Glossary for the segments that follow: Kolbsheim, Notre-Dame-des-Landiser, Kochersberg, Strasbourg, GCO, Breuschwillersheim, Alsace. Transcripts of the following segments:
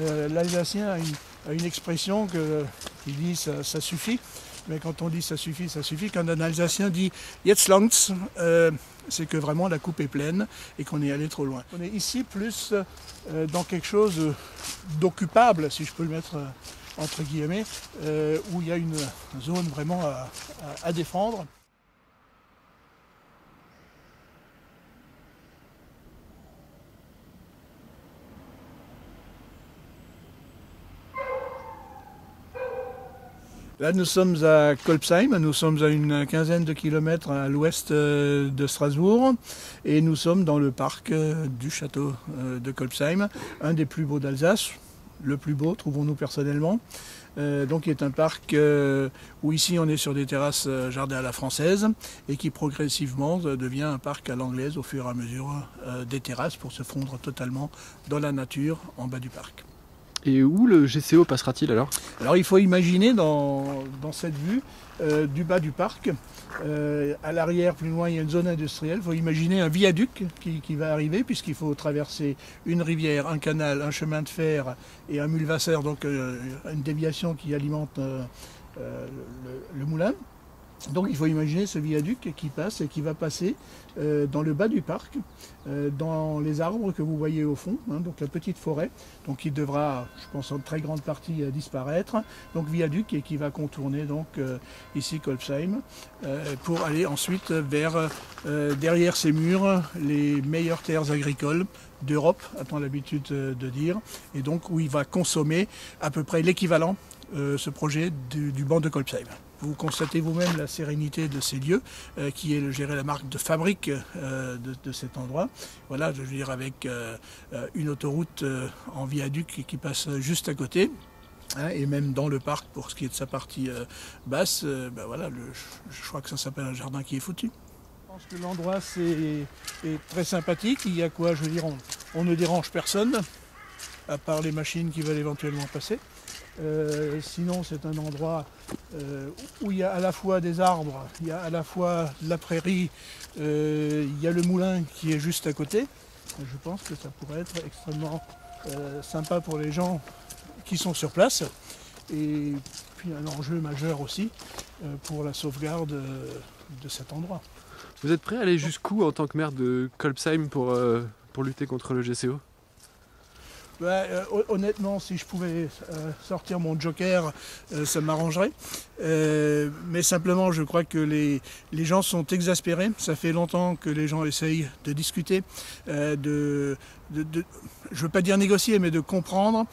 L'Alsacien a une expression qui dit ça suffit. Mais quand on dit ça suffit, quand un Alsacien dit « jetzt langt's », c'est que vraiment la coupe est pleine et qu'on est allé trop loin. On est ici plus dans quelque chose d'occupable, si je peux le mettre entre guillemets, où il y a une zone vraiment à défendre. Là, nous sommes à Kolbsheim, nous sommes à une quinzaine de kilomètres à l'ouest de Strasbourg et nous sommes dans le parc du château de Kolbsheim, un des plus beaux d'Alsace, le plus beau, trouvons-nous personnellement. Donc, il est un parc où ici on est sur des terrasses jardin à la française et qui progressivement devient un parc à l'anglaise au fur et à mesure des terrasses pour se fondre totalement dans la nature en bas du parc. Et où le GCO passera-t-il alors? Alors il faut imaginer dans cette vue du bas du parc, à l'arrière plus loin il y a une zone industrielle, il faut imaginer un viaduc qui va arriver puisqu'il faut traverser une rivière, un canal, un chemin de fer et un mulvasser, donc une déviation qui alimente le moulin. Donc il faut imaginer ce viaduc qui passe et qui va passer dans le bas du parc, dans les arbres que vous voyez au fond, hein, donc la petite forêt, donc il devra, je pense en très grande partie, disparaître. Donc viaduc et qui va contourner donc ici Kolbsheim pour aller ensuite vers, derrière ces murs, les meilleures terres agricoles d'Europe, a-t-on l'habitude de dire, et donc où il va consommer à peu près l'équivalent, ce projet du banc de Kolbsheim. Vous constatez vous-même la sérénité de ces lieux, qui est, je dirais, la marque de fabrique de cet endroit. Voilà, je veux dire, avec une autoroute en viaduc qui passe juste à côté, hein, et même dans le parc, pour ce qui est de sa partie basse, ben voilà, je crois que ça s'appelle un jardin qui est foutu. Je pense que l'endroit est très sympathique. Il y a quoi, je veux dire, on ne dérange personne, à part les machines qui veulent éventuellement passer. Sinon c'est un endroit où il y a à la fois des arbres, il y a à la fois de la prairie, il y a le moulin qui est juste à côté. Je pense que ça pourrait être extrêmement sympa pour les gens qui sont sur place. Et puis un enjeu majeur aussi pour la sauvegarde de cet endroit. Vous êtes prêt à aller jusqu'où en tant que maire de Kolbsheim pour lutter contre le GCO ? Bah, honnêtement, si je pouvais sortir mon joker, ça m'arrangerait. Mais simplement, je crois que les gens sont exaspérés. Ça fait longtemps que les gens essayent de discuter, je ne veux pas dire négocier, mais de comprendre,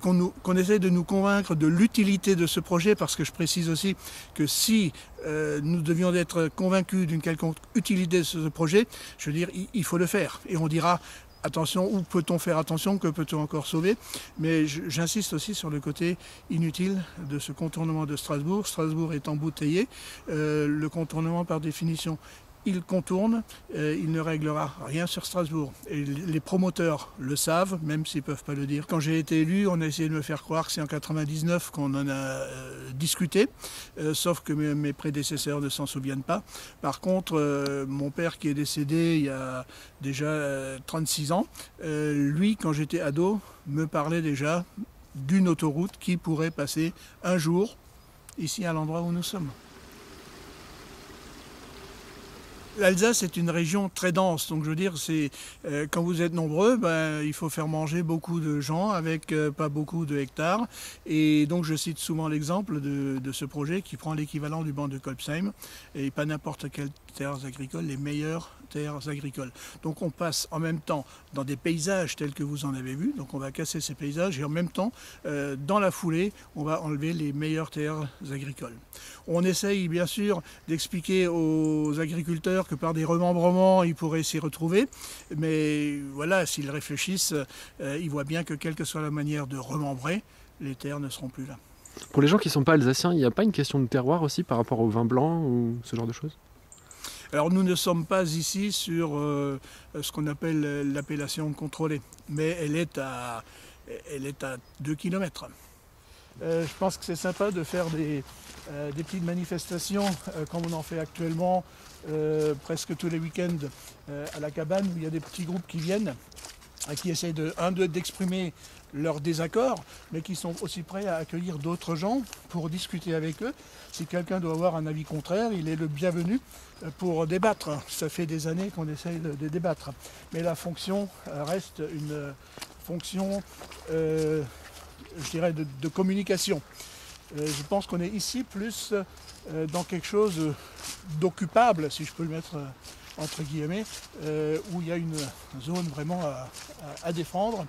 qu'on essaie de nous convaincre de l'utilité de ce projet, parce que je précise aussi que si nous devions être convaincus d'une quelconque utilité de ce projet, je veux dire, il faut le faire. Et on dira... attention, où peut-on faire attention, que peut-on encore sauver? Mais j'insiste aussi sur le côté inutile de ce contournement de Strasbourg. Strasbourg est embouteillé. Le contournement, par définition, il contourne. Il ne réglera rien sur Strasbourg. Et les promoteurs le savent, même s'ils ne peuvent pas le dire. Quand j'ai été élu, on a essayé de me faire croire que c'est en 1999 qu'on en a discuté. Sauf que mes prédécesseurs ne s'en souviennent pas. Par contre, mon père qui est décédé il y a... déjà 36 ans, lui, quand j'étais ado, me parlait déjà d'une autoroute qui pourrait passer un jour ici à l'endroit où nous sommes. L'Alsace est une région très dense, donc je veux dire, quand vous êtes nombreux, ben, il faut faire manger beaucoup de gens avec pas beaucoup de hectares. Et donc je cite souvent l'exemple de ce projet qui prend l'équivalent du banc de Kolbsheim, et pas n'importe quelles terres agricoles, les meilleures terres agricoles. Donc on passe en même temps dans des paysages tels que vous en avez vu, donc on va casser ces paysages, et en même temps, dans la foulée, on va enlever les meilleures terres agricoles. On essaye bien sûr d'expliquer aux agriculteurs que par des remembrements, ils pourraient s'y retrouver, mais voilà, s'ils réfléchissent, ils voient bien que quelle que soit la manière de remembrer, les terres ne seront plus là. Pour les gens qui ne sont pas alsaciens, il n'y a pas une question de terroir aussi par rapport au vin blanc ou ce genre de choses ? Alors nous ne sommes pas ici sur ce qu'on appelle l'appellation contrôlée, mais elle est à 2 km. Je pense que c'est sympa de faire des petites manifestations, comme on en fait actuellement presque tous les week-ends à la cabane, où il y a des petits groupes qui viennent, qui essayent d'exprimer leurs désaccords, mais qui sont aussi prêts à accueillir d'autres gens pour discuter avec eux. Si quelqu'un doit avoir un avis contraire, il est le bienvenu pour débattre. Ça fait des années qu'on essaye de débattre. Mais la fonction reste une fonction, je dirais, de communication. Je pense qu'on est ici plus dans quelque chose d'occupable, si je peux le mettre entre guillemets, où il y a une zone vraiment à défendre.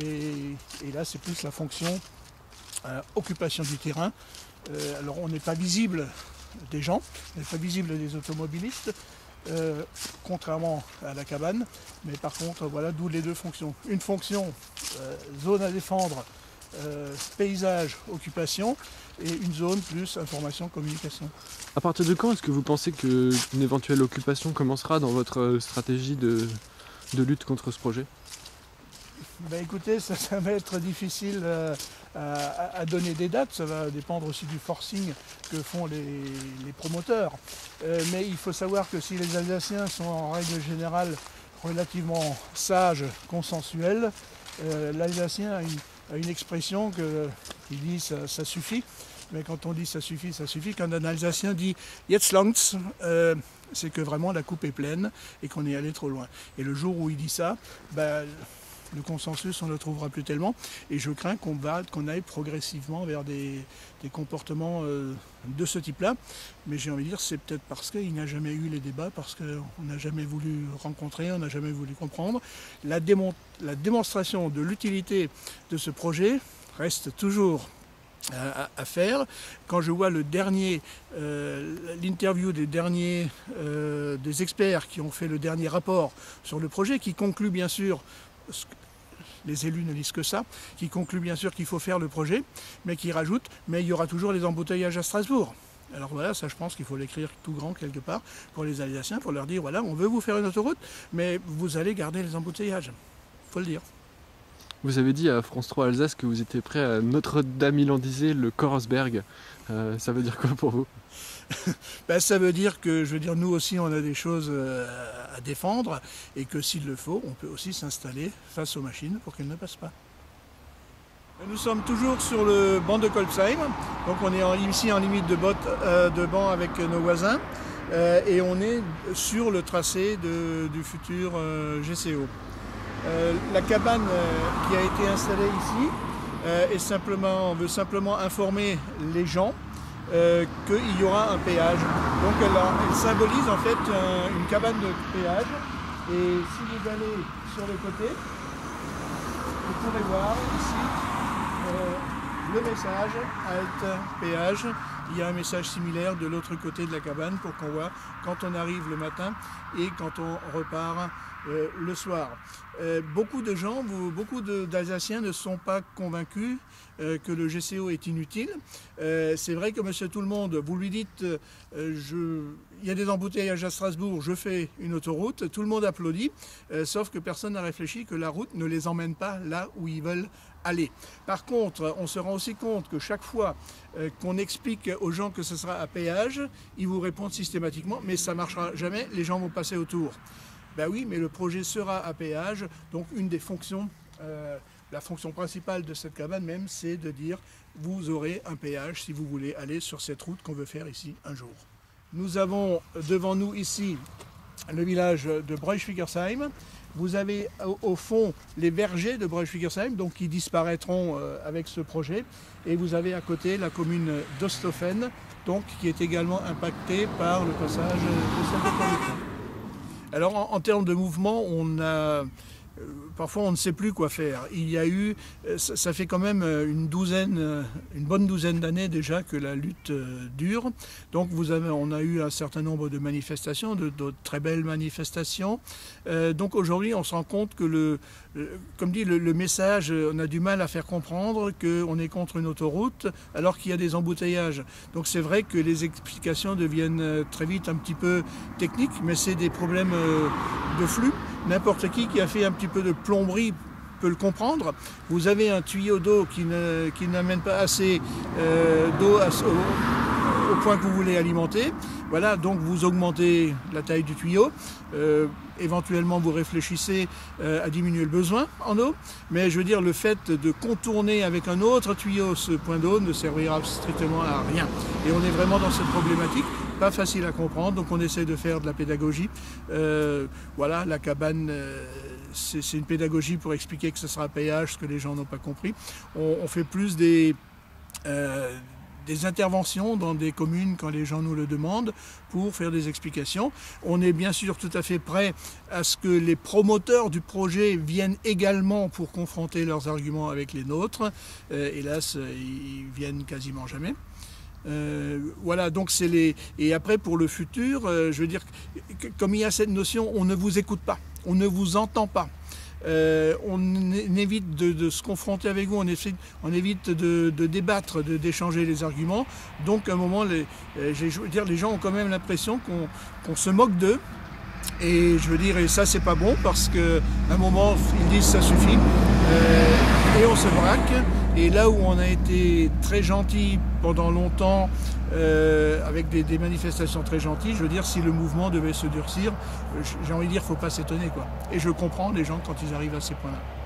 Et là, c'est plus la fonction occupation du terrain. Alors, on n'est pas visible des gens, on n'est pas visible des automobilistes, contrairement à la cabane. Mais par contre, voilà d'où les deux fonctions. Une fonction zone à défendre, paysage, occupation, et une zone plus information, communication. À partir de quand est-ce que vous pensez qu'une éventuelle occupation commencera dans votre stratégie de lutte contre ce projet? Ben écoutez, ça va être difficile à donner des dates, ça va dépendre aussi du forcing que font les promoteurs. Mais il faut savoir que si les Alsaciens sont en règle générale relativement sages, consensuels, l'Alsacien a une expression qui dit ça suffit. Mais quand on dit ça suffit, quand un Alsacien dit « jetzt langt's », c'est que vraiment la coupe est pleine et qu'on est allé trop loin. Et le jour où il dit ça, ben, le consensus, on ne le trouvera plus tellement. Et je crains qu'on aille progressivement vers des comportements de ce type-là. Mais j'ai envie de dire, c'est peut-être parce qu'il n'y a jamais eu les débats, parce qu'on n'a jamais voulu rencontrer, on n'a jamais voulu comprendre. La démonstration de l'utilité de ce projet reste toujours à faire. Quand je vois l'interview des experts qui ont fait le dernier rapport sur le projet, qui conclut bien sûr... les élus ne lisent que ça, qui conclut bien sûr qu'il faut faire le projet, mais qui rajoute « mais il y aura toujours les embouteillages à Strasbourg ». Alors voilà, ça je pense qu'il faut l'écrire tout grand quelque part pour les Alsaciens, pour leur dire « voilà, on veut vous faire une autoroute, mais vous allez garder les embouteillages ». Il faut le dire. Vous avez dit à France 3 Alsace que vous étiez prêt à Notre-Dame-des-Landiser, le Kochersberg. Ça veut dire quoi pour vous? Ben, ça veut dire que, je veux dire, nous aussi on a des choses à défendre et que s'il le faut, on peut aussi s'installer face aux machines pour qu'elles ne passent pas. Nous sommes toujours sur le banc de Kolbsheim, donc on est ici en limite de banc avec nos voisins et on est sur le tracé du futur GCO. La cabane qui a été installée ici veut simplement informer les gens qu'il y aura un péage. Donc elle symbolise en fait une cabane de péage. Et si vous allez sur le côté, vous pourrez voir ici le message Halte péage. Il y a un message similaire de l'autre côté de la cabane pour qu'on voit quand on arrive le matin et quand on repart le soir. Beaucoup de gens, beaucoup d'Alsaciens ne sont pas convaincus que le GCO est inutile. C'est vrai que monsieur tout le monde, vous lui dites il y a des embouteillages à Strasbourg, je fais une autoroute, tout le monde applaudit, sauf que personne n'a réfléchi que la route ne les emmène pas là où ils veulent aller. Par contre, on se rend aussi compte que chaque fois qu'on explique aux gens que ce sera à péage, ils vous répondent systématiquement mais ça ne marchera jamais, les gens vont passer autour. Ben oui, mais le projet sera à péage, donc une des fonctions, la fonction principale de cette cabane même, c'est de dire vous aurez un péage si vous voulez aller sur cette route qu'on veut faire ici un jour. Nous avons devant nous ici le village de Breuschwillersheim. Vous avez au fond les vergers de Breuschwillersheim, donc qui disparaîtront avec ce projet. Et vous avez à côté la commune d'Osthofen, donc qui est également impactée par le passage de cette autoroute. Alors en termes de mouvement, parfois on ne sait plus quoi faire. Il y a eu, ça fait quand même une bonne douzaine d'années déjà que la lutte dure. Donc on a eu un certain nombre de manifestations, de très belles manifestations. Donc aujourd'hui on se rend compte que, comme dit le message, on a du mal à faire comprendre qu'on est contre une autoroute alors qu'il y a des embouteillages. Donc c'est vrai que les explications deviennent très vite un petit peu techniques, mais c'est des problèmes de flux. N'importe qui a fait un petit peu de plomberie peut le comprendre. Vous avez un tuyau d'eau qui n'amène pas assez d'eau au point que vous voulez alimenter. Voilà, donc vous augmentez la taille du tuyau, éventuellement vous réfléchissez à diminuer le besoin en eau, mais je veux dire, le fait de contourner avec un autre tuyau ce point d'eau ne servira strictement à rien. Et on est vraiment dans cette problématique, pas facile à comprendre, donc on essaie de faire de la pédagogie. Voilà, la cabane... c'est une pédagogie pour expliquer que ce sera à péage, ce que les gens n'ont pas compris. On fait plus des interventions dans des communes quand les gens nous le demandent pour faire des explications. On est bien sûr tout à fait prêt à ce que les promoteurs du projet viennent également pour confronter leurs arguments avec les nôtres. Hélas, ils viennent quasiment jamais. Voilà, donc c'est les... Et après, pour le futur, je veux dire, comme il y a cette notion, on ne vous écoute pas, on ne vous entend pas. On évite de se confronter avec vous, on évite de débattre, d'échanger les arguments. Donc à un moment, je veux dire, les gens ont quand même l'impression qu'on se moque d'eux. Et je veux dire, et ça c'est pas bon, parce qu'à un moment, ils disent ça suffit. Et on se braque. Et là où on a été très gentil pendant longtemps, avec des manifestations très gentilles, je veux dire, si le mouvement devait se durcir, j'ai envie de dire, faut pas s'étonner, quoi. Et je comprends les gens quand ils arrivent à ces points-là.